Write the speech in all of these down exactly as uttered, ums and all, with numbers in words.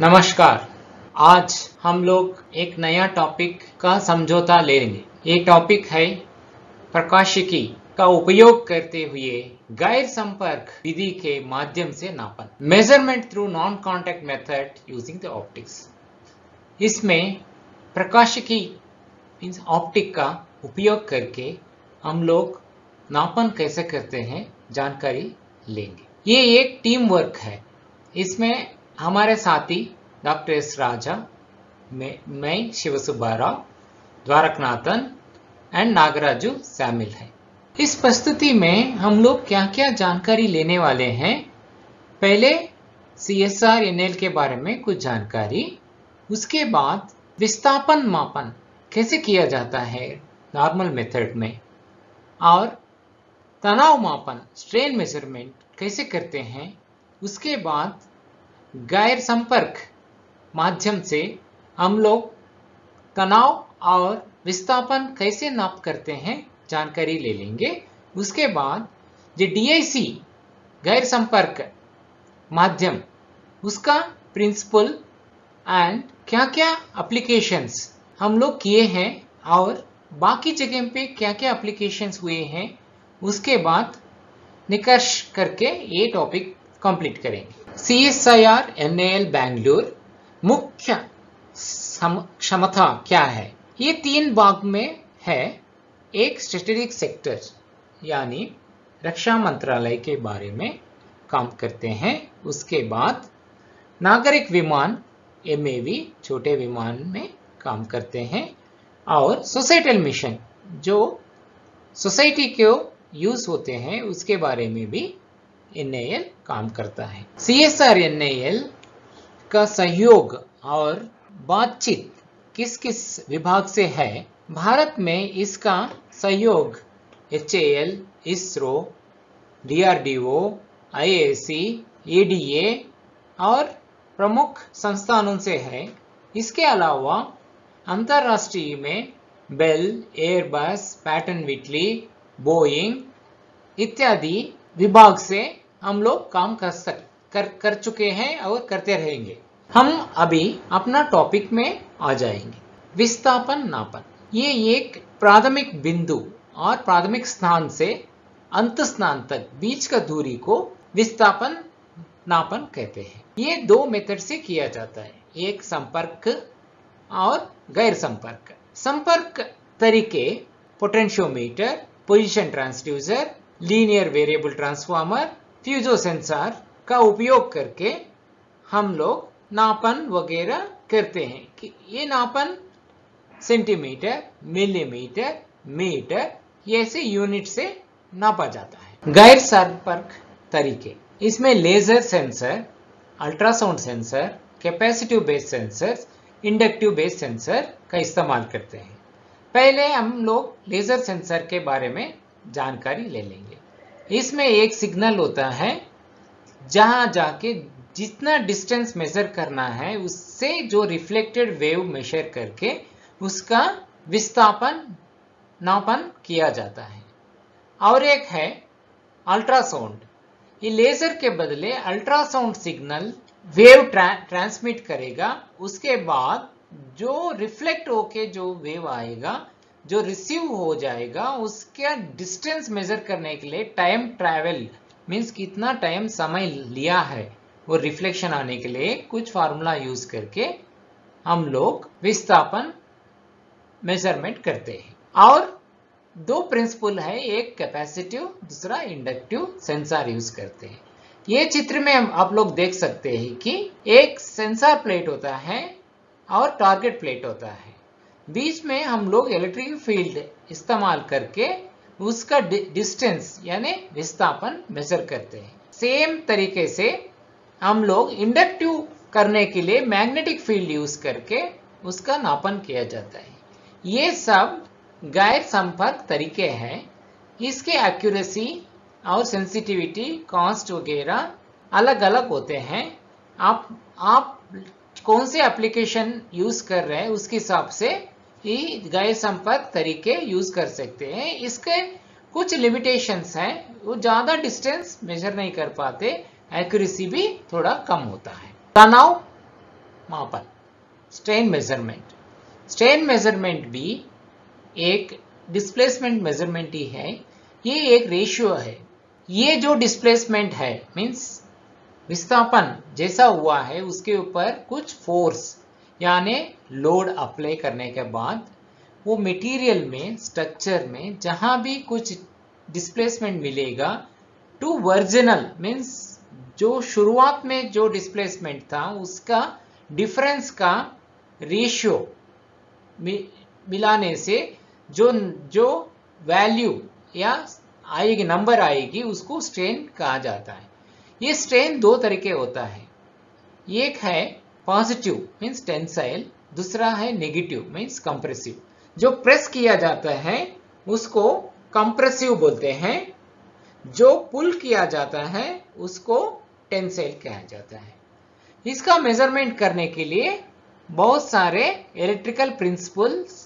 नमस्कार, आज हम लोग एक नया टॉपिक का समझौता लेंगे। ये टॉपिक है प्रकाशिकी का उपयोग करते हुए गैर संपर्क विधि के माध्यम से नापन, measurement through non contact method using the optics. इसमें प्रकाशिकी मीन्स ऑप्टिक का उपयोग करके हम लोग नापन कैसे करते हैं जानकारी लेंगे। ये एक टीम वर्क है। इसमें हमारे साथी डॉक्टर एस राजा, मैं शिव सुब्बा राव, द्वारकनाथन एंड नागराजू शामिल है। इस प्रस्तुति में हम लोग क्या क्या जानकारी लेने वाले हैं। पहले C S R N L के बारे में कुछ जानकारी, उसके बाद विस्थापन मापन कैसे किया जाता है नॉर्मल मेथड में, और तनाव मापन स्ट्रेन मेजरमेंट कैसे करते हैं, उसके बाद गैर संपर्क माध्यम से हम लोग तनाव और विस्थापन कैसे नाप करते हैं जानकारी ले लेंगे। उसके बाद जो डीआईसी गैर संपर्क माध्यम, उसका प्रिंसिपल एंड क्या क्या एप्लीकेशंस हम लोग किए हैं और बाकी जगह पे क्या क्या एप्लीकेशंस हुए हैं, उसके बाद निष्कर्ष करके ये टॉपिक कंप्लीट करेंगे। C S I R N L Bangalore मुख्य क्षमता क्या है, ये तीन भाग में है। एक स्ट्रेटेजिक सेक्टर यानी रक्षा मंत्रालय के बारे में काम करते हैं। उसके बाद नागरिक विमान एम ए वी छोटे विमान में काम करते हैं, और सोसाइटल मिशन जो सोसाइटी के यूज होते हैं उसके बारे में भी एन ए एल काम करता है। C S I R N A L का सहयोग और बातचीत किस किस विभाग से है। भारत में इसका सहयोग H A L, ISRO, D R D O, I A S C, A D A और प्रमुख संस्थानों से है। इसके अलावा अंतर्राष्ट्रीय में Bell, Airbus, Pratt Whitney, Boeing इत्यादि विभाग से हम लोग काम कर सक कर, कर चुके हैं और करते रहेंगे। हम अभी अपना टॉपिक में आ जाएंगे। विस्थापन नापन ये एक प्राथमिक बिंदु और प्राथमिक स्थान से अंत स्थान तक बीच का दूरी को विस्थापन नापन कहते हैं। ये दो मेथड से किया जाता है, एक संपर्क और गैर संपर्क। संपर्क तरीके potentiometer, position transducer, linear variable transformer, piezo sensor का उपयोग करके हम लोग नापन वगैरह करते हैं कि ये नापन सेंटीमीटर, मिलीमीटर, मीटर ऐसे यूनिट से नापा जाता है। गैर संपर्क तरीके, इसमें laser sensor, ultrasound sensor, capacitive base sensor, inductive base sensor का इस्तेमाल करते हैं। पहले हम लोग लेजर सेंसर के बारे में जानकारी ले लेंगे। इसमें एक सिग्नल होता है जहां जाके जितना डिस्टेंस मेजर करना है उससे जो रिफ्लेक्टेड वेव मेजर करके उसका विस्थापन नापन किया जाता है। और एक है अल्ट्रासाउंड। ये लेजर के बदले अल्ट्रासाउंड सिग्नल वेव ट्रा, ट्रांसमिट करेगा। उसके बाद जो रिफ्लेक्ट होके जो वेव आएगा, जो रिसीव हो जाएगा, उसका डिस्टेंस मेजर करने के लिए टाइम ट्रैवल मीन्स कितना टाइम समय लिया है वो रिफ्लेक्शन आने के लिए कुछ फार्मूला यूज करके हम लोग विस्थापन मेजरमेंट करते हैं। और दो प्रिंसिपल है, एक कैपेसिटिव, दूसरा इंडक्टिव सेंसर यूज करते हैं। ये चित्र में आप लोग देख सकते हैं कि एक सेंसर प्लेट होता है और टारगेट प्लेट होता है। बीच में हम लोग इलेक्ट्रिक फील्ड इस्तेमाल करके उसका डिस्टेंस यानी विस्थापन मेजर करते हैं। सेम तरीके से हम लोग इंडक्टिव करने के लिए मैग्नेटिक फील्ड यूज करके उसका नापन किया जाता है। ये सब गैर संपर्क तरीके हैं। इसके एक्यूरेसी और सेंसिटिविटी, कॉस्ट वगैरह अलग अलग होते हैं। आप आप कौन से एप्लीकेशन यूज कर रहे हैं उसके हिसाब से ये गैर संपर्क तरीके यूज कर सकते हैं। इसके कुछ लिमिटेशंस हैं, वो ज्यादा डिस्टेंस मेजर नहीं कर पाते, एक्यूरेसी भी थोड़ा कम होता है। तनाव मापन, स्ट्रेन मेजरमेंट। स्ट्रेन मेजरमेंट भी एक डिस्प्लेसमेंट मेजरमेंट ही है, ये एक रेशियो है। ये जो डिस्प्लेसमेंट है मीन्स विस्थापन जैसा हुआ है उसके ऊपर कुछ फोर्स यानी लोड अप्लाई करने के बाद वो मटेरियल में, स्ट्रक्चर में जहाँ भी कुछ डिस्प्लेसमेंट मिलेगा टू वर्जिनल मीन्स जो शुरुआत में जो डिस्प्लेसमेंट था उसका डिफरेंस का रेशियो मिलाने से जो जो वैल्यू या आएगी नंबर आएगी उसको स्ट्रेन कहा जाता है। ये स्ट्रेन दो तरह के होता है, एक है पॉजिटिव मीन्स टेंसाइल, दूसरा है नेगेटिव मीन्स कंप्रेसिव। जो प्रेस किया जाता है उसको कंप्रेसिव बोलते हैं, जो पुल किया जाता है उसको टेंसाइल कहा जाता है। इसका मेजरमेंट करने के लिए बहुत सारे इलेक्ट्रिकल प्रिंसिपल्स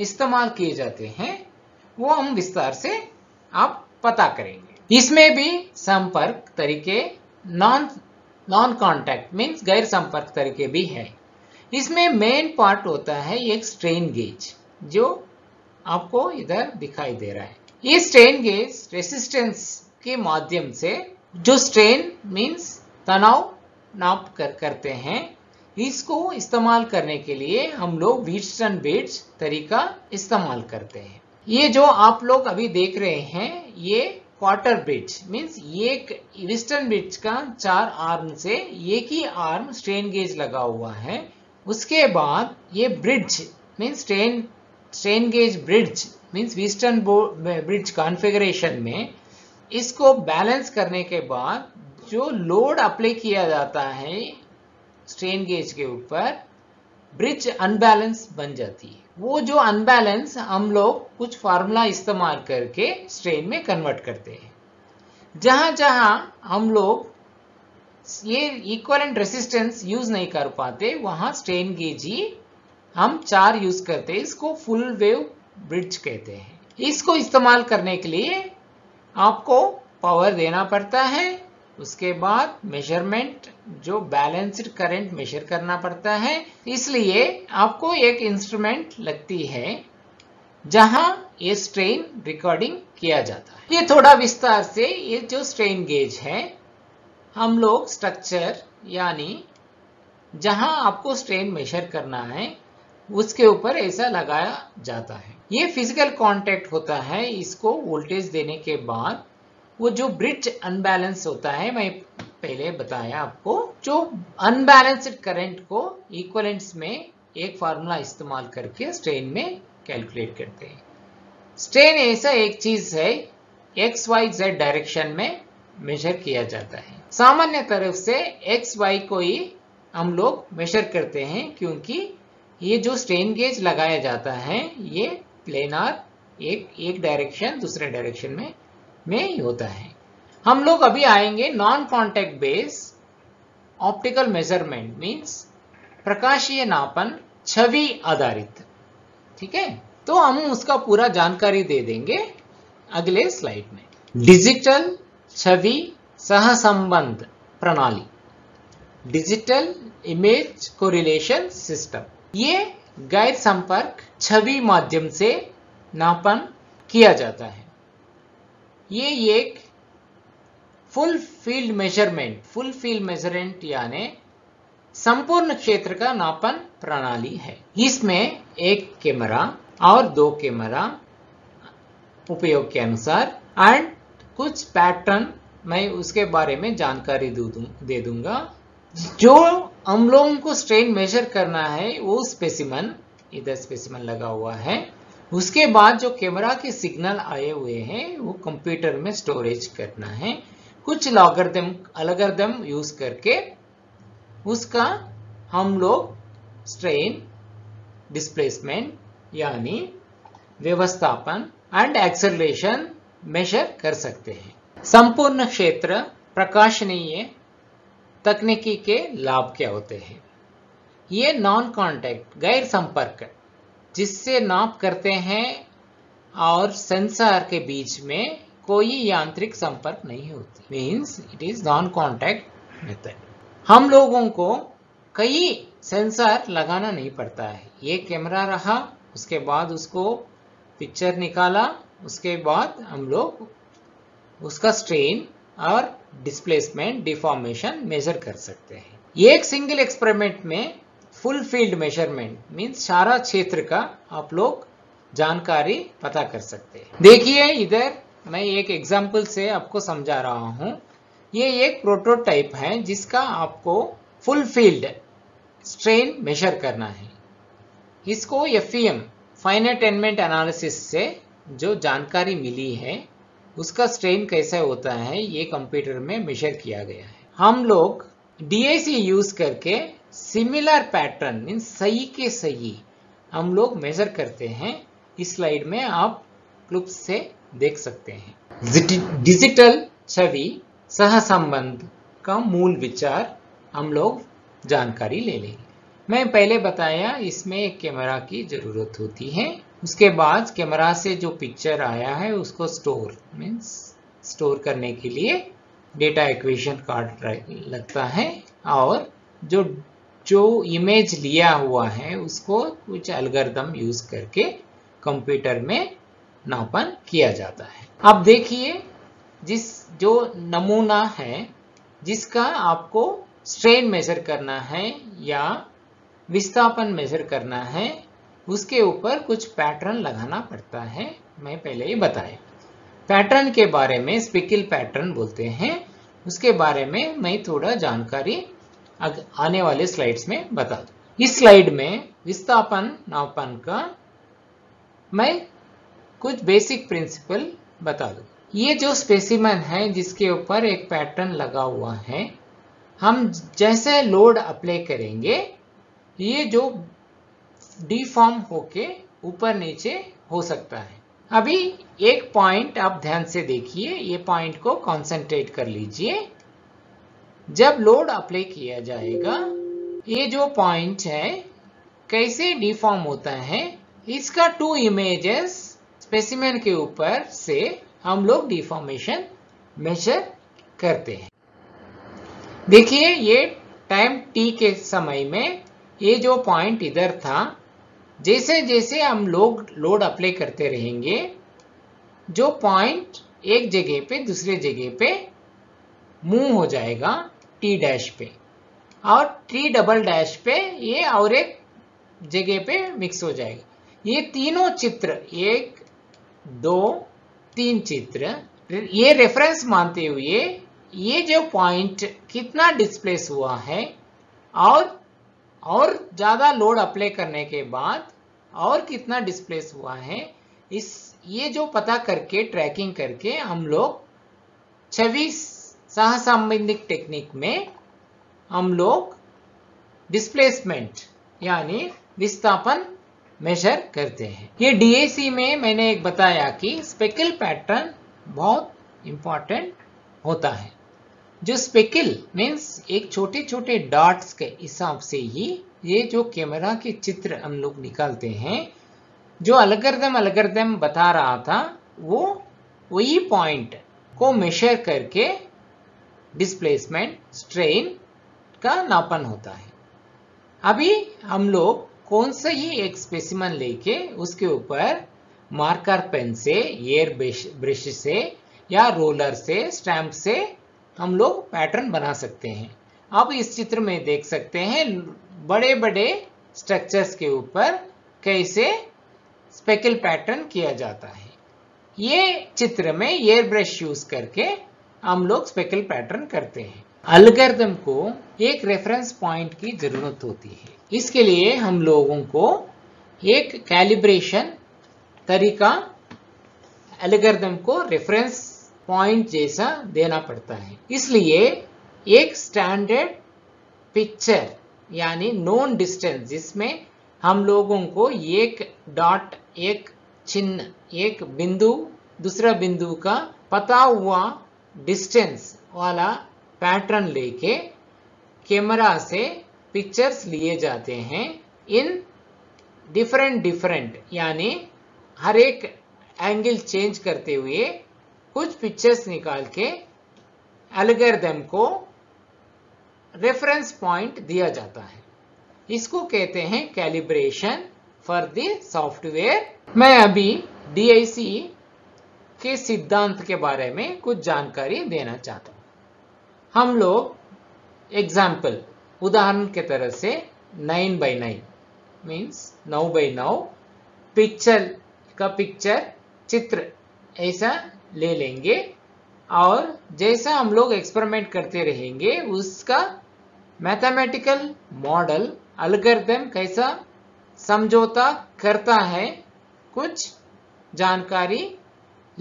इस्तेमाल किए जाते हैं, वो हम विस्तार से आप पता करेंगे। इसमें भी संपर्क तरीके नॉन नॉन कॉन्टैक्ट मीन्स गैर संपर्क तरीके भी है। इसमें मेन पार्ट होता है एक स्ट्रेन गेज जो आपको इधर दिखाई दे रहा है। ये स्ट्रेन गेज रेसिस्टेंस के माध्यम से जो स्ट्रेन मीन्स तनाव नाप कर करते हैं, इसको इस्तेमाल करने के लिए हम लोग व्हीटस्टोन ब्रिज तरीका इस्तेमाल करते हैं। ये जो आप लोग अभी देख रहे हैं ये क्वार्टर ब्रिज मीन्स एक व्हीटस्टोन ब्रिज का चार आर्म से एक ही आर्म स्ट्रेन गेज लगा हुआ है। उसके बाद ये bridge means strain strain gauge bridge means Wheatstone bridge configuration में इसको बैलेंस करने के बाद जो लोड अप्लाई किया जाता है स्ट्रेन गेज के ऊपर ब्रिज अनबैलेंस बन जाती है। वो जो अनबैलेंस हम लोग कुछ फार्मूला इस्तेमाल करके स्ट्रेन में कन्वर्ट करते हैं। जहां जहां हम लोग ये इक्विवेलेंट रेसिस्टेंस यूज नहीं कर पाते वहां स्ट्रेन गेज ही हम चार यूज करते हैं, इसको फुल वेव ब्रिज कहते हैं। इसको इस्तेमाल करने के लिए आपको पावर देना पड़ता है, उसके बाद मेजरमेंट जो बैलेंस्ड करंट मेजर करना पड़ता है, इसलिए आपको एक इंस्ट्रूमेंट लगती है जहां ये स्ट्रेन रिकॉर्डिंग किया जाता है। ये थोड़ा विस्तार से ये जो स्ट्रेन गेज है हम लोग स्ट्रक्चर यानी जहां आपको स्ट्रेन मेजर करना है उसके ऊपर ऐसा लगाया जाता है। ये फिजिकल कांटेक्ट होता है, इसको वोल्टेज देने के बाद वो जो ब्रिज अनबैलेंस होता है मैं पहले बताया आपको, जो अनबैलेंस्ड करंट को इक्विवेलेंट्स में एक फार्मूला इस्तेमाल करके स्ट्रेन में कैलकुलेट करते हैं। स्ट्रेन ऐसा एक चीज है एक्स वाई जेड डायरेक्शन में मेजर किया जाता है। सामान्य तरफ से एक्स वाई को ही हम लोग मेजर करते हैं क्योंकि ये जो स्ट्रेन गेज लगाया जाता है ये प्लेनार एक एक डायरेक्शन दूसरे डायरेक्शन में में ही होता है। हम लोग अभी आएंगे non contact base optical measurement means प्रकाशीय नापन छवि आधारित, ठीक है, तो हम उसका पूरा जानकारी दे देंगे अगले स्लाइड में। डिजिटल छवि सहसंबंध प्रणाली, डिजिटल इमेज कोरिलेशन सिस्टम, ये गैर संपर्क छवि माध्यम से नापन किया जाता है। ये एक full field measurement, full field measurement यानी संपूर्ण क्षेत्र का नापन प्रणाली है। इसमें एक कैमरा और दो कैमरा उपयोग के अनुसार एंड कुछ पैटर्न मैं उसके बारे में जानकारी दे दूंगा। जो हम लोगों को स्ट्रेन मेजर करना है वो स्पेसिमन, इधर स्पेसिमन लगा हुआ है, उसके बाद जो कैमरा के सिग्नल आए हुए हैं वो कंप्यूटर में स्टोरेज करना है। कुछ लॉगरिथम अलगरिथम यूज करके उसका हम लोग स्ट्रेन डिस्प्लेसमेंट यानी व्यवस्थापन एंड एक्सेलरेशन मेजर कर सकते हैं। संपूर्ण क्षेत्र प्रकाशनीय तकनीकी के लाभ क्या होते हैं? ये नॉन कॉन्टैक्ट गैर संपर्क जिससे नाप करते हैं और सेंसर के बीच में कोई यांत्रिक संपर्क नहीं होती means it is non contact method. हम लोगों को कई सेंसर लगाना नहीं पड़ता है। ये कैमरा रहा, उसके बाद उसको पिक्चर निकाला, उसके बाद हम लोग उसका स्ट्रेन और डिस्प्लेसमेंट डिफॉर्मेशन मेजर कर सकते हैं। ये एक सिंगल एक्सपेरिमेंट में फुल फील्ड मेजरमेंट मीन्स सारा क्षेत्र का आप लोग जानकारी पता कर सकते हैं। देखिए इधर मैं एक एग्जाम्पल से आपको समझा रहा हूं। ये एक प्रोटोटाइप है जिसका आपको फुल फील्ड स्ट्रेन मेजर करना है। इसको F E M finite element analysis से जो जानकारी मिली है उसका स्ट्रेन कैसे होता है ये कंप्यूटर में मेजर किया गया है। हम लोग डी आई सी यूज करके सिमिलर पैटर्न मीन्स सही के सही हम लोग मेजर करते हैं। इस स्लाइड में आप क्लिप से देख सकते हैं। डिजिटल छवि सहसंबंध का मूल विचार हम लोग जानकारी ले लेंगे। मैं पहले बताया इसमें एक कैमरा की जरूरत होती है, उसके बाद कैमरा से जो पिक्चर आया है उसको स्टोर मीन्स स्टोर करने के लिए डेटा एक्विजिशन कार्ड लगता है और जो जो इमेज लिया हुआ है उसको कुछ एल्गोरिथम यूज करके कंप्यूटर में नापन किया जाता है। आप देखिए जिस जो नमूना है जिसका आपको स्ट्रेन मेजर करना है या विस्थापन मेजर करना है उसके ऊपर कुछ पैटर्न लगाना पड़ता है। मैं पहले ही बताया पैटर्न के बारे में स्पिकल पैटर्न बोलते हैं, उसके बारे में मैं थोड़ा जानकारी आने वाले स्लाइड्स में बता दूं। इस स्लाइड में विस्थापन नापन का मैं कुछ बेसिक प्रिंसिपल बता दूं। ये जो स्पेसिमेन है जिसके ऊपर एक पैटर्न लगा हुआ है, हम जैसे लोड अप्लाई करेंगे ये जो डिफॉर्म होके ऊपर नीचे हो सकता है। अभी एक पॉइंट आप ध्यान से देखिए, ये पॉइंट को कंसंट्रेट कर लीजिए। जब लोड अप्लाई किया जाएगा ये जो पॉइंट है कैसे डिफॉर्म होता है इसका टू इमेजेस स्पेसिमेन के ऊपर से हम लोग डिफॉर्मेशन मेजर करते हैं। देखिए ये टाइम टी के समय में ये जो पॉइंट इधर था, जैसे जैसे हम लोग लोड अप्लाई करते रहेंगे जो पॉइंट एक जगह पे दूसरे जगह पे मूव हो जाएगा टी डैश पे, और टी डबल डैश पे ये और एक जगह पे मिक्स हो जाएगा। ये तीनों चित्र एक दो तीन चित्र ये रेफरेंस मानते हुए ये जो पॉइंट कितना डिस्प्लेस हुआ है और और ज्यादा लोड अप्लाई करने के बाद और कितना डिस्प्लेस हुआ है इस ये जो पता करके ट्रैकिंग करके हम लोग छवि सहसंबंधिक टेक्निक में हम लोग डिस्प्लेसमेंट यानी विस्थापन मेजर करते हैं। ये डी ए सी में मैंने एक बताया कि स्पेकल पैटर्न बहुत इंपॉर्टेंट होता है। जो स्पेकल मीन्स एक छोटे छोटे डॉट्स के हिसाब से ही ये जो कैमरा के चित्र हम लोग निकालते हैं, जो एल्गोरिथम एल्गोरिथम बता रहा था वो वही पॉइंट को मेजर करके डिस्प्लेसमेंट स्ट्रेन का नापन होता है। अभी हम लोग कौन सा ही एक स्पेसिमेन लेके उसके ऊपर मार्कर पेन से एयर ब्रश से या रोलर से स्टैम्प से हम लोग पैटर्न बना सकते हैं। आप इस चित्र में देख सकते हैं बड़े बड़े स्ट्रक्चर्स के ऊपर कैसे स्पेकल पैटर्न किया जाता है। ये चित्र में एयर ब्रश यूज करके हम लोग स्पेकल पैटर्न करते हैं। एल्गोरिथम को एक रेफरेंस पॉइंट की जरूरत होती है, इसके लिए हम लोगों को एक कैलिब्रेशन तरीका एल्गोरिथम को रेफरेंस पॉइंट जैसा देना पड़ता है। इसलिए एक स्टैंडर्ड पिक्चर यानी नोन डिस्टेंस जिसमें हम लोगों को एक डॉट एक चिन्ह एक बिंदु दूसरा बिंदु का पता हुआ डिस्टेंस वाला पैटर्न लेके कैमरा से पिक्चर्स लिए जाते हैं इन डिफरेंट डिफरेंट यानी हर एक एंगल चेंज करते हुए कुछ पिक्चर्स निकाल के एल्गोरिथम को रेफरेंस पॉइंट दिया जाता है। इसको कहते हैं कैलिब्रेशन फॉर द सॉफ्टवेयर। मैं अभी डीआईसी के सिद्धांत के बारे में कुछ जानकारी देना चाहता हूँ। हम लोग एग्जाम्पल उदाहरण के तरह से नाइन बाई नाइन मीन्स नौ बाई नौ पिक्चर का पिक्चर चित्र ऐसा ले लेंगे और जैसा हम लोग एक्सपेरिमेंट करते रहेंगे उसका मैथमेटिकल मॉडल एल्गोरिथम कैसा समझौता करता है कुछ जानकारी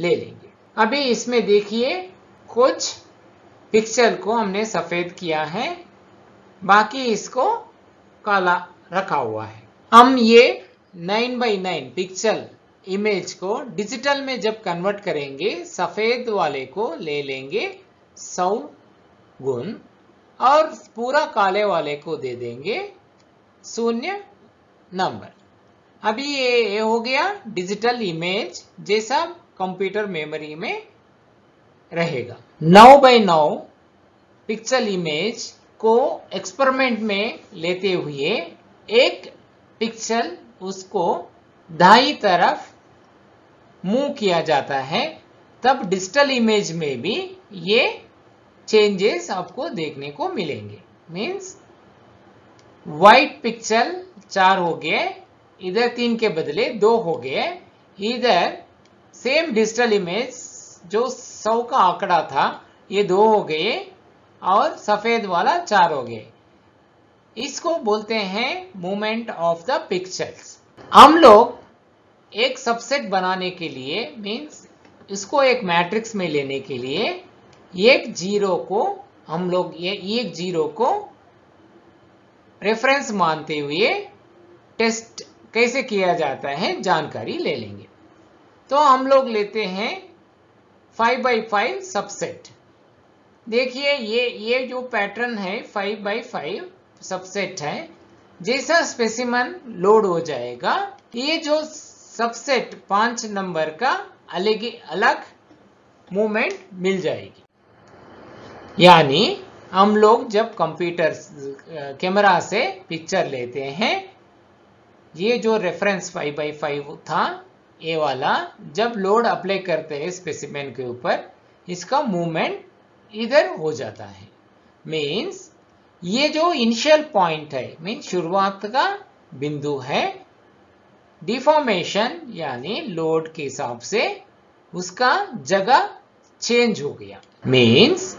ले लेंगे। अभी इसमें देखिए कुछ पिक्सल को हमने सफेद किया है, बाकी इसको काला रखा हुआ है। हम ये nine by nine pixel image को डिजिटल में जब कन्वर्ट करेंगे सफेद वाले को ले लेंगे सौ गुण और पूरा काले वाले को दे देंगे शून्य नंबर। अभी ये, ये हो गया डिजिटल इमेज जैसा कंप्यूटर मेमोरी में रहेगा। नौ बाई नौ पिक्सल इमेज को एक्सपेरिमेंट में लेते हुए एक पिक्सल उसको दाई तरफ मूव किया जाता है, तब डिजिटल इमेज में भी ये चेंजेस आपको देखने को मिलेंगे। मीन्स व्हाइट पिक्सल चार हो गए, इधर तीन के बदले दो हो गए, इधर सेम डिजिटल इमेज जो सौ का आंकड़ा था ये दो हो गए और सफेद वाला चार हो गए। इसको बोलते हैं मूवमेंट ऑफ द पिक्चर्स। हम लोग एक सबसेट बनाने के लिए मीन्स इसको एक मैट्रिक्स में लेने के लिए एक जीरो को हम लोग ये एक जीरो को रेफरेंस मानते हुए टेस्ट कैसे किया जाता है जानकारी ले लेंगे। तो हम लोग लेते हैं फाइव बाई फाइव सबसेट। देखिए ये ये जो पैटर्न है फाइव बाई फाइव सबसेट है। जैसा स्पेसिमन लोड हो जाएगा ये जो सबसेट पांच नंबर का अलग अलग मूवमेंट मिल जाएगी। यानी हम लोग जब कंप्यूटर कैमरा से पिक्चर लेते हैं ये जो रेफरेंस फाइव बाई फाइव था ये वाला जब लोड अप्लाई करते हैं स्पेसिमेन के ऊपर इसका मूवमेंट इधर हो जाता है। मीन्स ये जो इनिशियल पॉइंट है मीन्स शुरुआत का बिंदु है, डिफॉर्मेशन यानी लोड के हिसाब से उसका जगह चेंज हो गया। मीन्स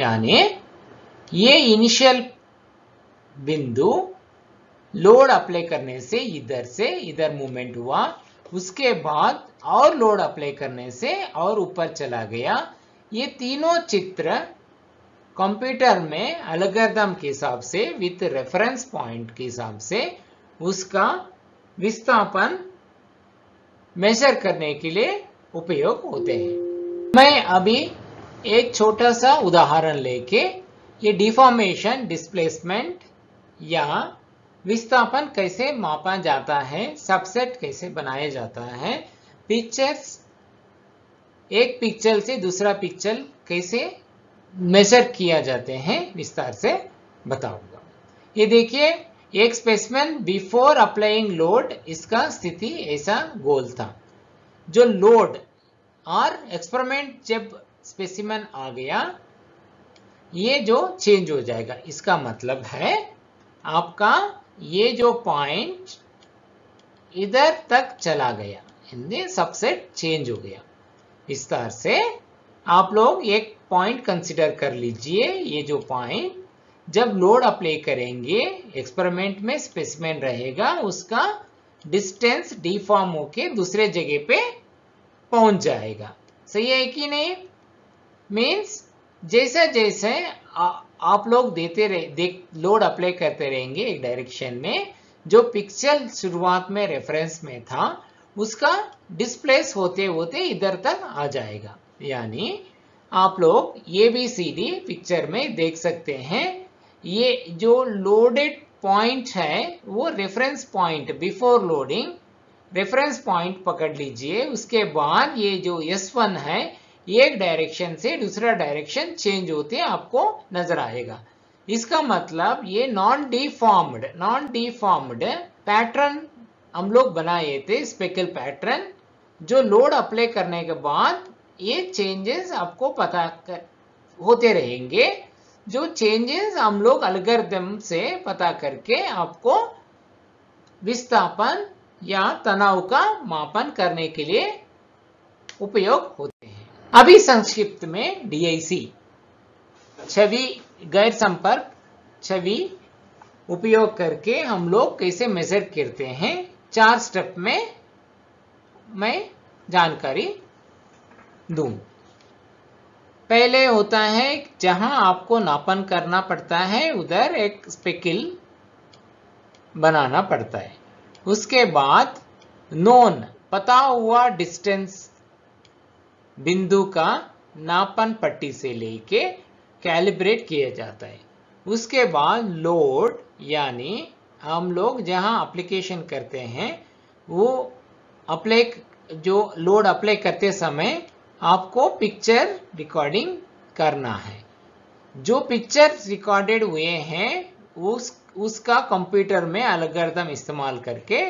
यानी ये इनिशियल बिंदु लोड अप्लाई करने से इधर से इधर मूवमेंट हुआ, उसके बाद और लोड अप्लाई करने से और ऊपर चला गया। ये तीनों चित्र कंप्यूटर में एल्गोरिथम के हिसाब से विथ रेफरेंस पॉइंट के हिसाब से उसका विस्थापन मेजर करने के लिए उपयोग होते हैं। मैं अभी एक छोटा सा उदाहरण लेके ये डिफॉर्मेशन डिस्प्लेसमेंट या विस्थापन कैसे मापा जाता है, सबसेट कैसे बनाया जाता है, पिक्चर्स एक पिक्चर से दूसरा पिक्चर कैसे मेजर किया जाते हैं विस्तार से बताऊंगा। ये देखिए एक स्पेसिमेन बिफोर अप्लाइंग लोड इसका स्थिति ऐसा गोल था। जो लोड और एक्सपेरिमेंट जब स्पेसिमेन आ गया ये जो चेंज हो जाएगा। इसका मतलब है आपका ये जो पॉइंट इधर तक चला गया, इनमें सबसेट चेंज हो गया। इस तरह से आप लोग एक पॉइंट कंसीडर कर लीजिए। ये जो पॉइंट जब लोड अप्लाई करेंगे एक्सपेरिमेंट में स्पेसिमेन रहेगा उसका डिस्टेंस डिफॉर्म होके दूसरे जगह पे पहुंच जाएगा। सही है कि नहीं? मीन्स जैसे जैसे आप लोग देते रहे देख लोड अप्लाई करते रहेंगे एक डायरेक्शन में जो पिक्सल शुरुआत में रेफरेंस में था उसका डिस्प्लेस होते होते इधर तक आ जाएगा। यानी आप लोग A B C D picture में देख सकते हैं। ये जो लोडेड पॉइंट है वो reference point before loading reference point पकड़ लीजिए। उसके बाद ये जो एस वन है एक डायरेक्शन से दूसरा डायरेक्शन चेंज होते आपको नजर आएगा। इसका मतलब ये non deformed non deformed pattern हम लोग बनाए थे, स्पेकल पैटर्न, जो लोड अप्लाई करने के बाद ये चेंजेस आपको पता कर, होते रहेंगे, जो चेंजेस हम लोग एल्गोरिथम से पता करके आपको विस्थापन या तनाव का मापन करने के लिए उपयोग होते हैं। अभी संक्षिप्त में डीआईसी छवि गैर संपर्क छवि उपयोग करके हम लोग कैसे मेजर करते हैं, चार स्टेप में मैं जानकारी दूं। पहले होता है जहां आपको नापन करना पड़ता है, उधर एक स्पेकिल बनाना पड़ता है। उसके बाद नोन पता हुआ डिस्टेंस बिंदु का नापन पट्टी से लेके कैलिब्रेट किया जाता है। उसके बाद लोड यानी हम लोग जहां एप्लीकेशन करते हैं वो अप्लाई जो लोड अप्लाई करते समय आपको पिक्चर रिकॉर्डिंग करना है। जो पिक्चर रिकॉर्डेड हुए हैं उस उसका कंप्यूटर में एल्गोरिथम इस्तेमाल करके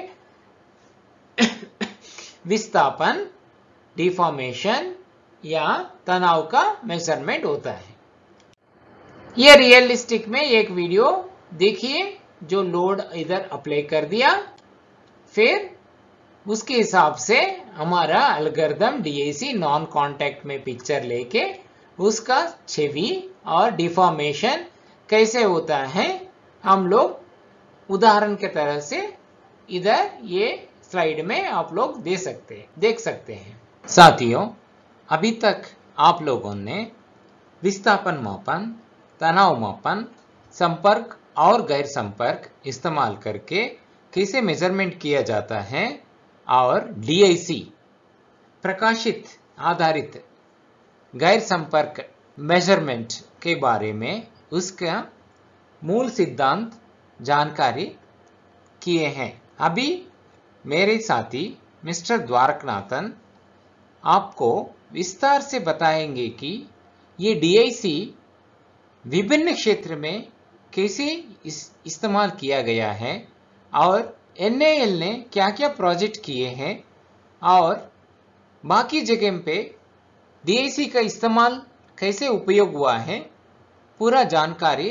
विस्थापन, डिफॉर्मेशन या तनाव का मेजरमेंट होता है। ये रियलिस्टिक में एक वीडियो देखिए जो लोड इधर अप्लाई कर दिया, फिर उसके हिसाब से हमारा एल्गोरिथम डीआईसी नॉन कॉन्टैक्ट में पिक्चर लेके उसका छवि और डिफॉर्मेशन कैसे होता है हम लोग उदाहरण के तरह से इधर ये स्लाइड में आप लोग दे सकते हैं, देख सकते हैं। साथियों, अभी तक आप लोगों ने विस्थापन मापन, तनाव मापन, संपर्क और गैर संपर्क इस्तेमाल करके कैसे मेजरमेंट किया जाता है और डीआईसी प्रकाशित आधारित गैर संपर्क मेजरमेंट के बारे में उसका मूल सिद्धांत जानकारी किए हैं। अभी मेरे साथी मिस्टर द्वारकनाथन आपको विस्तार से बताएंगे कि ये डीआईसी विभिन्न क्षेत्र में कैसे इस, इस्तेमाल किया गया है और एन ए एल ने क्या क्या प्रोजेक्ट किए हैं और बाकी जगह पे डीआईसी का इस्तेमाल कैसे उपयोग हुआ है, पूरा जानकारी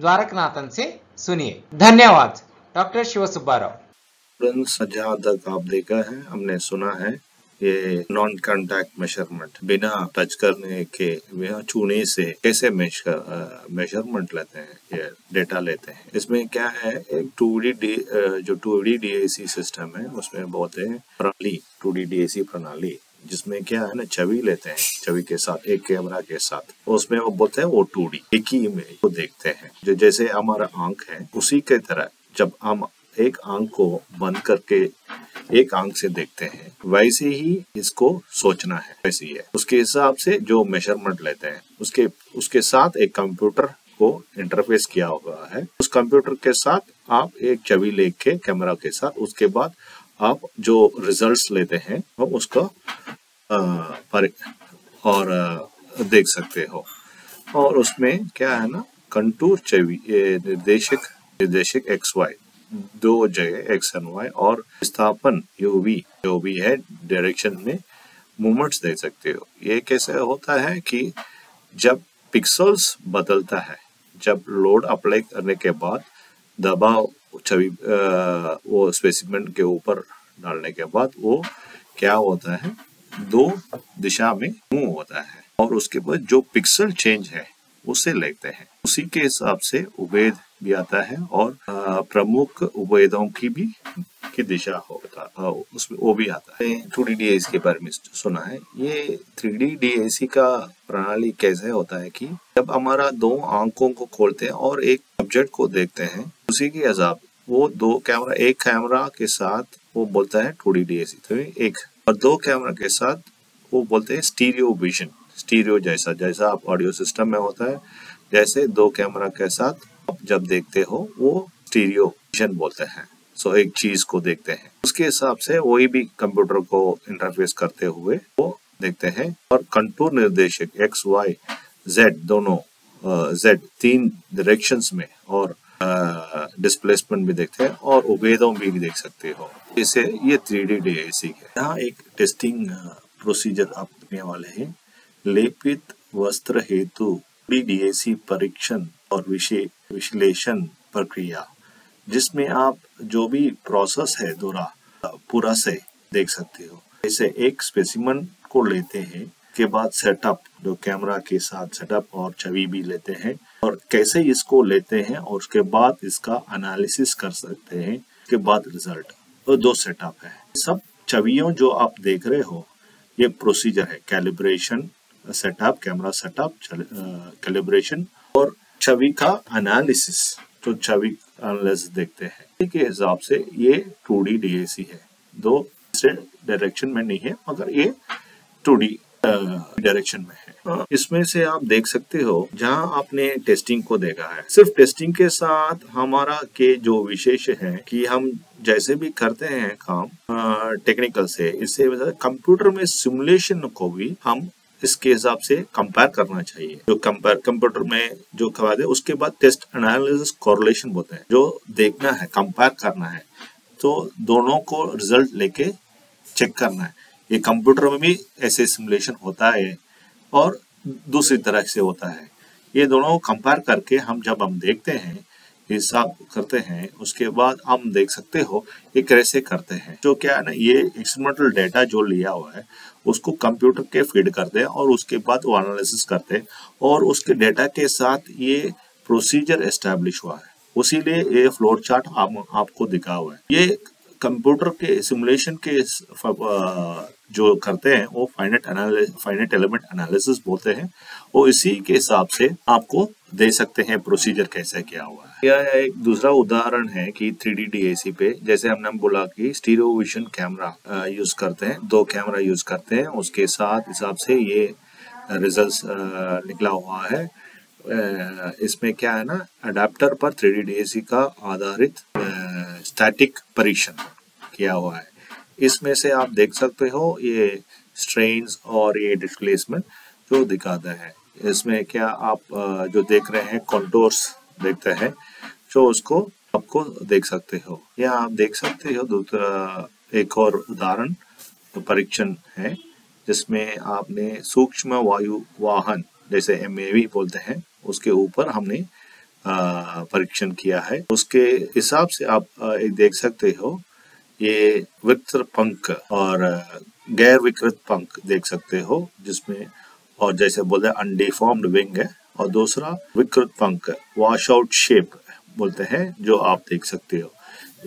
द्वारकनाथन से सुनिए। धन्यवाद। डॉक्टर शिव सुब्बा राव। सजा आदत आप देखा है, हमने सुना है, ये नॉन कॉन्टैक्ट मेजरमेंट बिना टच करने के, बिना छूने से कैसे मेजरमेंट लेते हैं, ये डेटा लेते हैं। इसमें क्या है, एक टू डी जो टू डी डीआईसी सिस्टम है उसमें बहुत है प्रणाली, टू डी डीआईसी प्रणाली, जिसमें क्या है ना, छवि लेते हैं, छवि के साथ एक कैमरा के साथ, उसमें वो बोलते हैं वो टू डी एक ही इमेज को देखते हैं। जो जैसे हमारा आंख है उसी के तरह जब हम एक आंख को बंद करके एक आंख से देखते हैं, वैसे ही इसको सोचना है, वैसे ही है। उसके हिसाब से जो मेजरमेंट लेते हैं उसके उसके साथ एक कंप्यूटर को इंटरफेस किया हुआ है। उस कंप्यूटर के साथ आप एक छवि लेके कैमरा के साथ, उसके बाद आप जो रिजल्ट्स लेते हैं तो उसका आ, पर, और आ, देख सकते हो। और उसमें क्या है ना, कंटूर छवि निर्देशक निर्देशक एक्स वाई दो जगह एक्स एंड वाई और विस्थापन यूवी जो भी है डायरेक्शन में मूवमेंट्स देख सकते हो। ये कैसे होता है कि जब पिक्सल्स बदलता है, जब लोड अप्लाई करने के बाद दबाव छवि वो स्पेसिमेंट के ऊपर डालने के बाद वो क्या होता है, दो दिशा में मूव होता है और उसके बाद जो पिक्सल चेंज है उसे लेते हैं। उसी के हिसाब से उभेद भी आता है और प्रमुख उभेदों की भी की दिशा होता है, उसमें वो भी आता है। टू डी डी एसी के बारे में सुना है, ये थ्री डी डी एसी का प्रणाली कैसे होता है कि जब हमारा दो आंखों को खोलते हैं और एक ऑब्जेक्ट को देखते हैं, उसी के हिसाब वो दो कैमरा, एक कैमरा के साथ वो बोलता है टू डी डी एसी तो एक, और दो कैमरा के साथ वो बोलते हैं स्टीरियो विजन, स्टीरियो जैसा जैसा आप ऑडियो सिस्टम में होता है, जैसे दो कैमरा के साथ आप जब देखते हो वो स्टीरियो विजन बोलते हैं। सो एक चीज को देखते हैं, उसके हिसाब से वही भी कंप्यूटर को इंटरफेस करते हुए वो देखते हैं। और कंटूर निर्देशक एक्स वाई जेड दोनों जेड तीन डायरेक्शंस में और डिस्प्लेसमेंट भी देखते हैं और उभेदों भी देख सकते हो। इसे ये three D D I C है। यहाँ एक टेस्टिंग प्रोसीजर आप देखने वाले हैं। लेपित वस्त्र हेतु डी आई सी परीक्षण और विशेष विश्लेषण प्रक्रिया, जिसमें आप जो भी प्रोसेस है दोहरा पूरा से देख सकते हो। इसे एक स्पेसिमन को लेते हैं के बाद सेटअप जो कैमरा के साथ सेटअप और छवि भी लेते हैं और कैसे इसको लेते हैं और उसके बाद इसका एनालिसिस कर सकते हैं के बाद रिजल्ट। तो दो सेटअप है। सब छवियों जो आप देख रहे हो ये प्रोसीजर है, calibration, setup, camera setup, calibration और छवि का एनालिसिस। तो छवि एनालिसिस देखते हैं के हिसाब से ये two D D A C है। दो डायरेक्शन में नहीं है मगर ये टू डी डायरेक्शन में है। इसमें से आप देख सकते हो जहां आपने टेस्टिंग को देखा है। सिर्फ टेस्टिंग के साथ हमारा के जो विशेष है कि हम जैसे भी करते हैं काम टेक्निकल से, इससे कंप्यूटर में सिमुलेशन को भी हम इसके हिसाब से कंपेयर करना चाहिए। जो कंपेयर कंप्यूटर में जो करवा दे उसके बाद टेस्ट एनालिसिस कोरिलेशन होते हैं, जो देखना है, कंपेयर करना है, तो दोनों को रिजल्ट लेके चेक करना है। ये कंप्यूटर में भी ऐसे सिमुलेशन होता है और दूसरी तरह से होता है। ये दोनों कंपेयर करके हम जब हम देखते हैं, हिसाब करते हैं, उसके बाद हम देख सकते हो ये कैसे करते हैं। जो क्या है ना, ये एक्सपेरिमेंटल डेटा जो लिया हुआ है उसको कंप्यूटर के फीड करते हैं और उसके बाद वो एनालिसिस करते हैं और उसके डेटा के साथ ये प्रोसीजर एस्टेब्लिश हुआ है। उसी लिए ये फ्लोर चार्ट आप, आपको दिखा हुआ है। ये कंप्यूटर के सिमुलेशन के जो करते हैं वो फाइनाइट फाइनाइट एलिमेंट एनालिसिस बोलते हैं। वो इसी के हिसाब से आपको दे सकते हैं प्रोसीजर कैसे क्या हुआ है। यह एक दूसरा उदाहरण है कि three D D A C पे जैसे हमने बोला कि स्टीरियो विजन कैमरा यूज करते हैं, दो कैमरा यूज करते हैं, उसके साथ हिसाब से ये रिजल्ट्स निकला हुआ है। इसमें क्या है ना, अडेप्टर पर three D D A C का आधारित स्टैटिक परीक्षण किया हुआ है। इसमें से आप देख सकते हो ये स्ट्रेन्स और ये डिस्प्लेसमेंट जो दिखाता है। इसमें क्या आप जो देख रहे हैं कंटोर्स देखते हैं, जो उसको आपको देख सकते हो। या आप देख सकते हो दूसरा एक और उदाहरण परीक्षण है, जिसमें आपने सूक्ष्म वायु वाहन जैसे एम ए वी बोलते हैं उसके ऊपर हमने परीक्षण किया है। उसके हिसाब से आप एक देख सकते हो ये विकृत पंख और गैर विकृत पंख देख सकते हो, जिसमें और जैसे बोलते हैं अनडिफॉर्म्ड विंग है और दूसरा विकृत पंख वॉश आउट शेप बोलते हैं, जो आप देख सकते हो।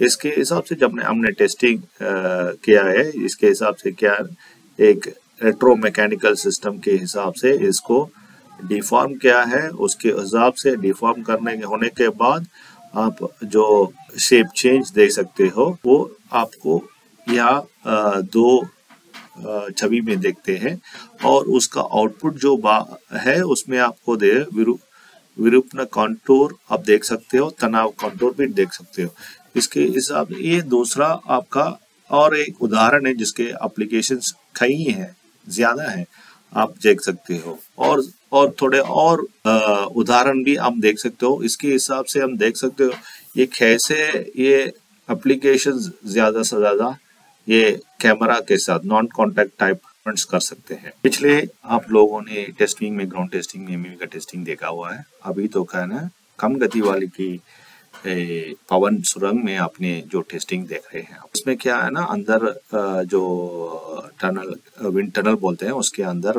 इसके हिसाब से जब हमने टेस्टिंग किया है, इसके हिसाब से क्या एक रेट्रो मैकेनिकल सिस्टम के हिसाब से इसको डिफॉर्म किया है। उसके हिसाब से डिफॉर्म करने के होने के बाद आप जो शेप चेंज देख सकते हो वो आपको यहाँ दो छवि में देखते हैं और उसका आउटपुट जो बा है उसमें आपको दे विरूपण कंटूर आप देख सकते हो, तनाव कंटूर भी देख सकते हो। इसके हिसाब ये दूसरा आपका और एक उदाहरण है जिसके एप्लीकेशंस कई हैं, ज्यादा हैं, आप देख सकते हो। और और थोड़े और उदाहरण भी आप देख सकते हो। इसके हिसाब से हम देख सकते हो ये कैसे ये एप्लीकेशंस ज्यादा से ज्यादा ये कैमरा के साथ नॉन कॉन्टैक्ट टाइप कर सकते हैं। पिछले आप लोगों ने टेस्टिंग में ग्राउंड टेस्टिंग में एमएवी का टेस्टिंग देखा हुआ है। अभी तो क्या ना, कम गति वाली की पवन सुरंग में आपने जो टेस्टिंग देख रहे हैं, उसमें क्या है ना, अंदर जो टनल विंड टनल बोलते हैं उसके अंदर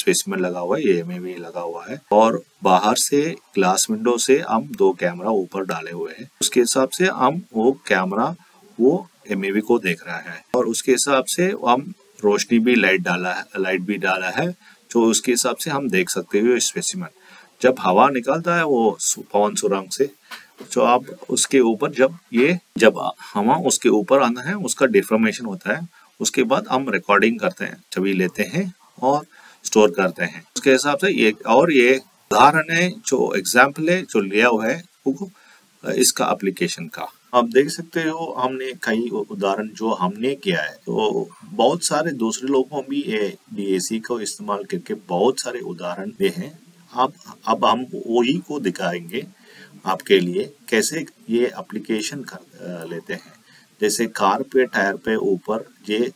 स्पेसिमेन लगा हुआ है, ये एमएवी लगा हुआ है और बाहर से ग्लास विंडो से हम दो कैमरा ऊपर डाले हुए हैं। उसके हिसाब से हम वो कैमरा वो एमएवी को देख रहा है और उसके हिसाब से हम रोशनी भी लाइट डाला है लाइट भी डाला है जो उसके हिसाब से हम देख सकते हुए स्पेसिमेन जब हवा निकलता है वो पवन सुरंग से, तो आप उसके ऊपर जब ये जब हवा उसके ऊपर आना है उसका डिफॉर्मेशन होता है। उसके बाद हम रिकॉर्डिंग करते हैं, छवि लेते हैं और स्टोर करते हैं। उसके हिसाब से ये और ये उदाहरण है, जो एग्जाम्पल है जो लिया हुआ है इसका एप्लीकेशन का। आप देख सकते हो हमने कई उदाहरण जो हमने किया है। तो बहुत सारे दूसरे लोगों भी ये डी ए सी को इस्तेमाल करके बहुत सारे उदाहरण दिए हैं। अब अब हम वही को दिखाएंगे आपके लिए कैसे ये एप्लीकेशन कर लेते हैं। जैसे कार पे टायर पे ऊपर ये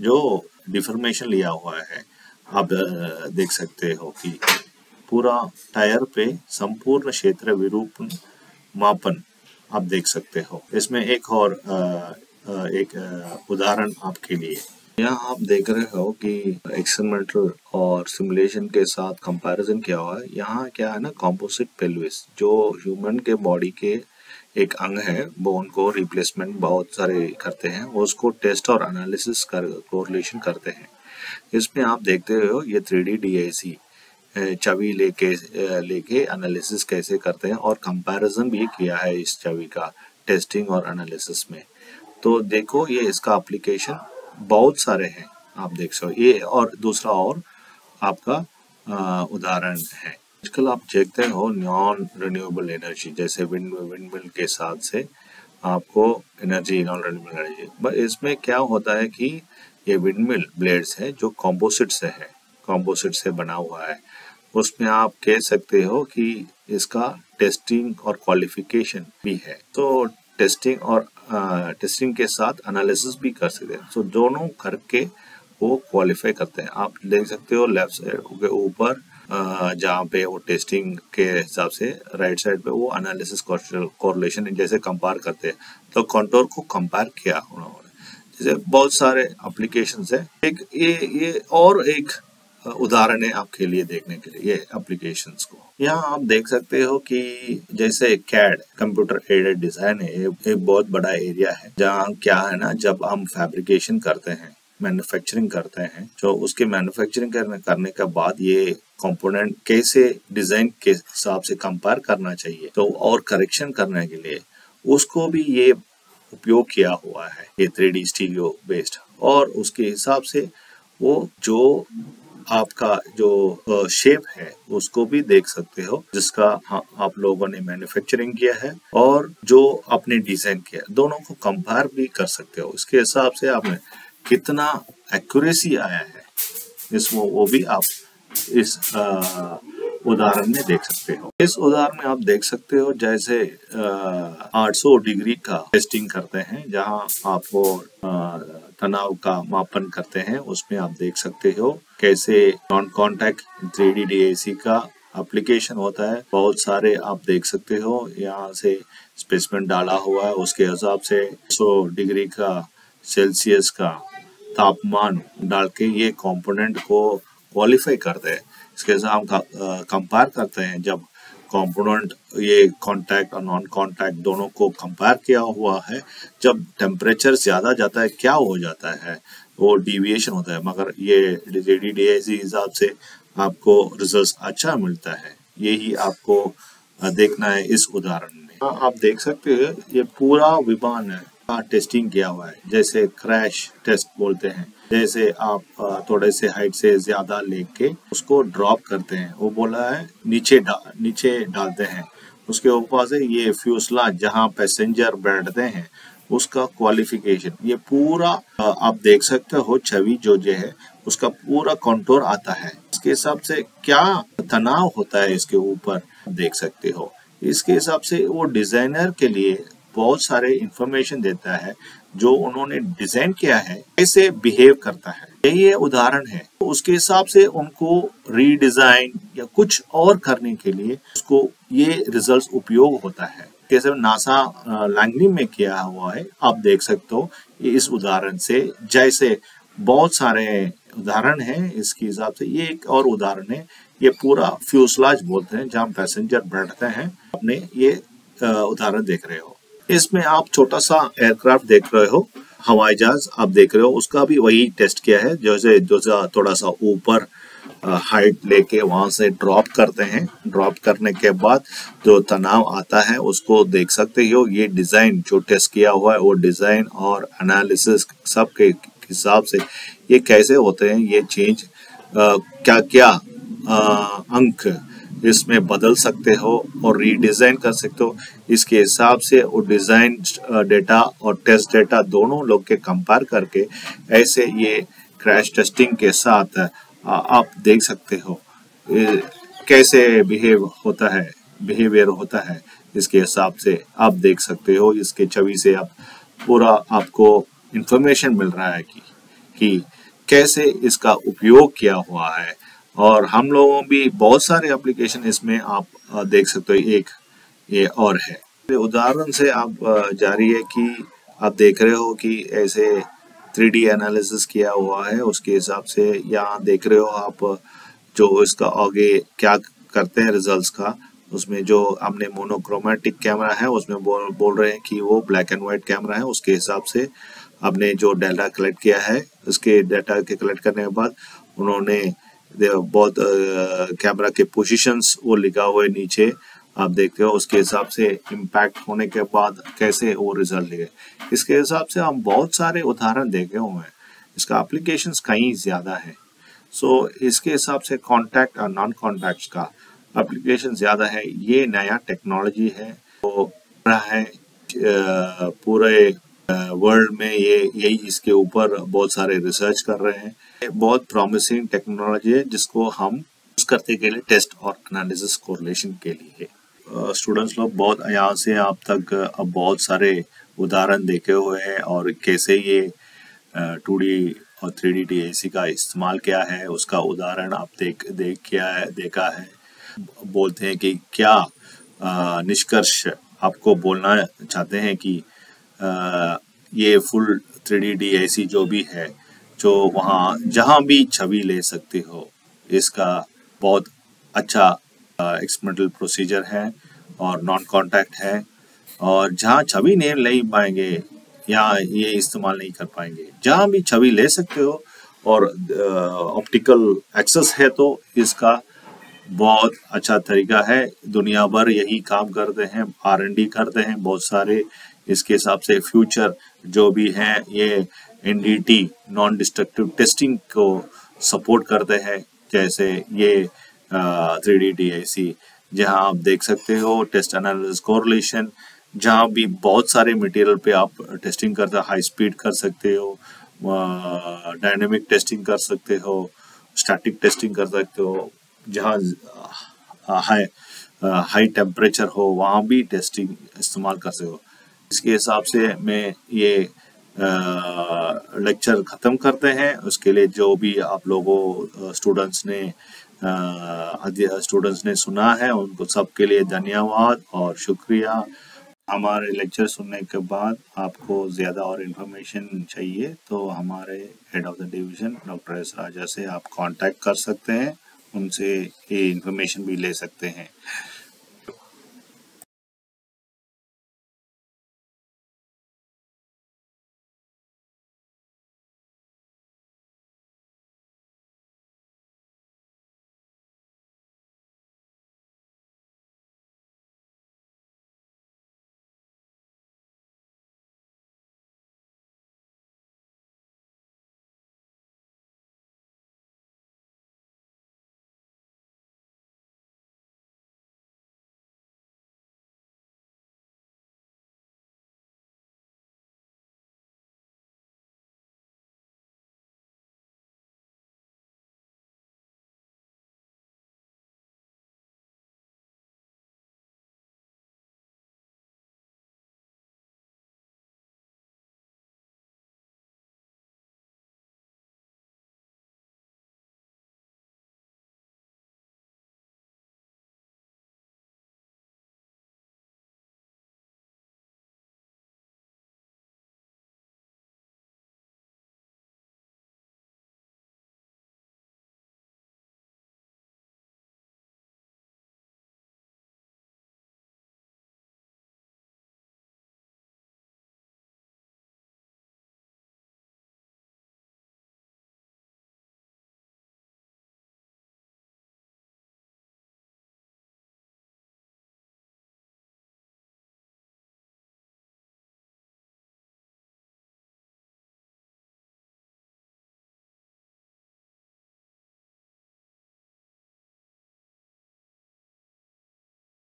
जो डिफॉर्मेशन लिया हुआ है आप देख सकते हो कि पूरा टायर पे संपूर्ण क्षेत्र विरूपण मापन आप देख सकते हो। इसमें एक और आ, आ, एक उदाहरण आपके लिए यहाँ आप देख रहे हो कि एक्सपेरिमेंटल और सिमुलेशन के साथ कंपैरिजन क्या हुआ है। यहाँ क्या है ना, कॉम्पोजिट पेल्विस जो ह्यूमन के बॉडी के एक अंग है, बोन को रिप्लेसमेंट बहुत सारे करते हैं, उसको टेस्ट और एनालिसिस कर कोरिलेशन करते हैं। इसमें आप देखते हो ये three D D I C चाबी लेके लेके एनालिसिस कैसे करते हैं और कंपैरिजन भी किया है इस चाबी का टेस्टिंग और एनालिसिस में। तो देखो ये इसका एप्लीकेशन बहुत सारे हैं आप देख सो। ये और दूसरा और आपका उदाहरण है। आजकल आप देखते हो नॉन रिन्यूएबल एनर्जी जैसे विंड विंड मिल के साथ से आपको energy non renewable energy, but इसमें क्या होता है कि ये विंड मिल ब्लेड्स है जो कॉम्पोजिट से है, कॉम्पोजिट से बना हुआ है। उसमें आप कह सकते हो कि इसका टेस्टिंग और क्वालिफिकेशन भी है, तो टेस्टिंग और आ, टेस्टिंग के साथ एनालिसिस भी कर सकते हैं। तो दोनों करके वो क्वालिफाई करते हैं। आप देख सकते हो लेफ्ट साइड के ऊपर जहाँ पे वो टेस्टिंग के हिसाब से, राइट साइड पे वो एनालिसिस कोरिलेशन जैसे कंपेयर करते हैं, तो कंटूर को कंपेयर किया उन्होंने। जैसे बहुत सारे एप्लीकेशन है। एक ये ये और एक उदाहरण है आपके लिए देखने के लिए ये एप्लीकेशंस को। यहाँ आप देख सकते हो कि जैसे कैड कंप्यूटर एडेड डिजाइन है, एक बहुत बड़ा एरिया है जहाँ क्या है ना, जब हम फैब्रिकेशन करते हैं, मैन्युफैक्चरिंग करते हैं, जो उसके मैन्युफैक्चरिंग करने करने के बाद ये कंपोनेंट कैसे डिजाइन के हिसाब से कंपेयर करना चाहिए तो और करेक्शन करने के लिए उसको भी ये उपयोग किया हुआ है, ये थ्री डी स्टीरियो बेस्ड। और उसके हिसाब से वो जो आपका जो शेप है उसको भी देख सकते हो जिसका आप लोगों ने मैन्युफैक्चरिंग किया है और जो आपने डिजाइन किया, दोनों को कंपेयर भी कर सकते हो। इसके हिसाब से आपने कितना एक्यूरेसी आया है इसमें, वो भी आप इस उदाहरण में देख सकते हो। इस उदाहरण में आप देख सकते हो जैसे आठ सौ डिग्री का टेस्टिंग करते हैं जहां आपको तनाव का मापन करते हैं। उसमें आप देख सकते हो कैसे non contact three D D A C का एप्लीकेशन होता है। बहुत सारे आप देख सकते हो यहाँ से स्पेसिमेंट डाला हुआ है, उसके हिसाब से सौ डिग्री का सेल्सियस का तापमान डाल के ये कंपोनेंट को क्वालिफाई करते हैं। इसके साथ हम कंपेयर करते हैं जब कंपोनेंट ये कांटेक्ट और नॉन कांटेक्ट दोनों को कंपेयर किया हुआ है। जब टेम्परेचर ज़्यादा जाता है क्या हो जाता है, वो डिविएशन होता है, मगर ये डीआईसी हिसाब से आपको रिजल्ट अच्छा मिलता है। यही आपको देखना है इस उदाहरण में। आप देख सकते हो ये पूरा विमान है टेस्टिंग किया हुआ है, जैसे क्रैश टेस्ट बोलते हैं, जैसे आप थोड़े से हाइट से ज्यादा लेके उसको ड्रॉप करते हैं, वो बोला है नीचे डा, नीचे डालते हैं। उसके ऊपर से ये फ्यूसलाज जहाँ पैसेंजर बैठते हैं उसका क्वालिफिकेशन, ये पूरा आप देख सकते हो छवि जो जो है उसका पूरा कंटूर आता है। इसके हिसाब से क्या तनाव होता है इसके ऊपर देख सकते हो। इसके हिसाब से वो डिजाइनर के लिए बहुत सारे इंफॉर्मेशन देता है जो उन्होंने डिजाइन किया है कैसे बिहेव करता है, यही उदाहरण है। तो उसके हिसाब से उनको रीडिजाइन या कुछ और करने के लिए उसको ये रिजल्ट्स उपयोग होता है। जैसे नासा लैंगली में किया हुआ है आप देख सकते हो इस उदाहरण से। जैसे बहुत सारे उदाहरण हैं इसके हिसाब से। ये एक और उदाहरण है, ये पूरा फ्यूसलाज बोलते हैं जहाँ पैसेंजर बैठते हैं। आपने ये उदाहरण देख रहे हो। इसमें आप छोटा सा एयरक्राफ्ट देख रहे हो, हवाई जहाज आप देख रहे हो, उसका भी वही टेस्ट किया है। जैसे जैसा थोड़ा सा ऊपर हाइट लेके वहाँ से ड्रॉप करते हैं, ड्रॉप करने के बाद जो तनाव आता है उसको देख सकते हो। ये डिज़ाइन जो टेस्ट किया हुआ है वो डिज़ाइन और एनालिसिस सब के हिसाब से ये कैसे होते हैं, ये चेंज क्या क्या अंक इसमें बदल सकते हो और रीडिज़ाइन कर सकते हो। इसके हिसाब से वो डिज़ाइन डेटा और टेस्ट डेटा दोनों लोग के कंपेयर करके ऐसे ये क्रैश टेस्टिंग के साथ आप देख सकते हो। कैसे बिहेव होता है, बिहेवियर होता है, इसके हिसाब से आप देख सकते हो। इसके छवि से आप पूरा आपको इंफॉर्मेशन मिल रहा है कि कि कैसे इसका उपयोग किया हुआ है। और हम लोगों भी बहुत सारे एप्लीकेशन इसमें आप देख सकते हो। एक ये और है उदाहरण से आप जारी है कि आप देख रहे हो कि ऐसे थ्री डी एनालिसिस किया हुआ है, उसके हिसाब से यहाँ देख रहे हो आप जो इसका आगे क्या करते हैं रिजल्ट्स का। उसमें जो हमने मोनोक्रोमेटिक कैमरा है उसमें बोल बोल रहे हैं कि वो ब्लैक एंड वाइट कैमरा है, उसके हिसाब से आपने जो डाटा कलेक्ट किया है, उसके डाटा के कलेक्ट करने के बाद उन्होंने बहुत कैमरा के पोजीशंस वो लिखा हुआ है नीचे आप देखते हो, उसके हिसाब से इम्पैक्ट होने के बाद कैसे वो रिजल्ट लिखे। इसके हिसाब से हम बहुत सारे उदाहरण देखे हुए हैं, इसका एप्लीकेशंस कहीं ज़्यादा है। सो so, इसके हिसाब से कॉन्टैक्ट और नॉन कॉन्टैक्ट का एप्लीकेशन ज़्यादा है। ये नया टेक्नोलॉजी है तो है पूरे वर्ल्ड में, ये यही इसके ऊपर बहुत सारे रिसर्च कर रहे हैं। ये बहुत प्रॉमिसिंग टेक्नोलॉजी है जिसको हम यूज करते के लिए टेस्ट और एनालिसिस कोरिलेशन के लिए। स्टूडेंट्स लोग बहुत यहाँ से आप तक अब बहुत सारे उदाहरण देखे हुए हैं और कैसे ये टू डी और three D D A C का इस्तेमाल किया है उसका उदाहरण आप देख देख किया है देखा है। बोलते हैं कि क्या निष्कर्ष आपको बोलना चाहते हैं कि आ, ये full three D D A C जो भी है, जो वहाँ जहाँ भी छवि ले सकते हो, इसका बहुत अच्छा एक्सपेरिमेंटल प्रोसीजर है और नॉन कॉन्टैक्ट है। और जहाँ छवि नहीं ले पाएंगे या ये इस्तेमाल नहीं कर पाएंगे, जहाँ भी छवि ले सकते हो और ऑप्टिकल एक्सेस है तो इसका बहुत अच्छा तरीका है। दुनिया भर यही काम करते हैं, आर एन डी करते हैं बहुत सारे। इसके हिसाब से फ्यूचर जो भी हैं ये N D T non destructive testing को सपोर्ट करते हैं, जैसे ये three D D I C जहाँ आप देख सकते हो टेस्ट एनालिसिस कोरिलेशन, जहाँ भी बहुत सारे मटेरियल पे आप टेस्टिंग करते हो, हाई स्पीड कर सकते हो, डायनेमिक टेस्टिंग कर सकते हो, स्टैटिक टेस्टिंग कर सकते हो, जहाँ हाई हाई टेम्परेचर हो वहाँ भी टेस्टिंग इस्तेमाल कर सकते हो। इसके हिसाब से मैं ये लेक्चर ख़त्म करते हैं। उसके लिए जो भी आप लोगों स्टूडेंट्स ने स्टूडेंट्स ने सुना है उनको सबके लिए धन्यवाद और शुक्रिया। हमारे लेक्चर सुनने के बाद आपको ज़्यादा और इन्फॉर्मेशन चाहिए तो हमारे head of the division doctor S Raja से आप कांटेक्ट कर सकते हैं, उनसे ये इन्फॉर्मेशन भी ले सकते हैं।